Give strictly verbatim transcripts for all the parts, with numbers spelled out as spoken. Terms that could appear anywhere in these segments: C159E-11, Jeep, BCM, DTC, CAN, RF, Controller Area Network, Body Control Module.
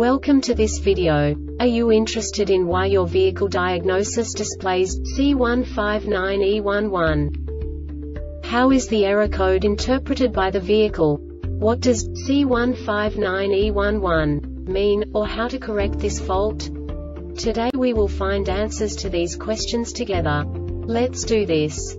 Welcome to this video. Are you interested in why your vehicle diagnosis displays C one five nine E one one? How is the error code interpreted by the vehicle? What does C one five nine E one one mean, or how to correct this fault? Today we will find answers to these questions together. Let's do this.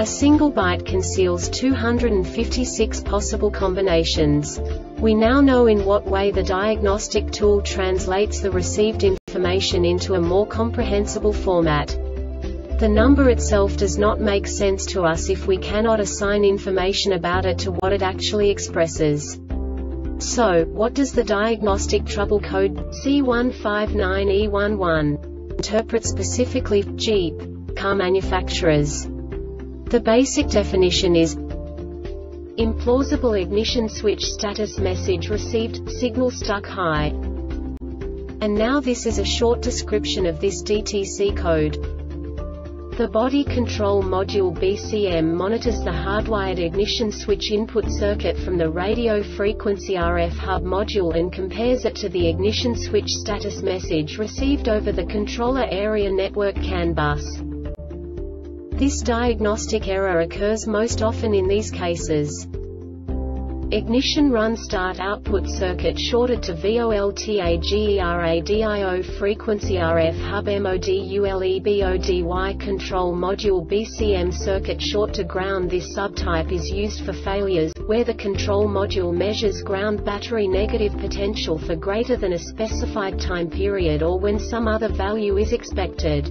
A single byte conceals two hundred fifty-six possible combinations. We now know in what way the diagnostic tool translates the received information into a more comprehensible format. The number itself does not make sense to us if we cannot assign information about it to what it actually expresses. So, what does the diagnostic trouble code C one five nine E one one interpret specifically for Jeep car manufacturers? The basic definition is implausible ignition switch status message received, signal stuck high. And now this is a short description of this D T C code. The body control module B C M monitors the hardwired ignition switch input circuit from the radio frequency R F hub module and compares it to the ignition switch status message received over the controller area network C A N bus. This diagnostic error occurs most often in these cases. Ignition run start output circuit shorted to voltageradio frequency R F hub modulebody control module B C M circuit short to ground. This subtype is used for failures where the control module measures ground battery negative potential for greater than a specified time period or when some other value is expected.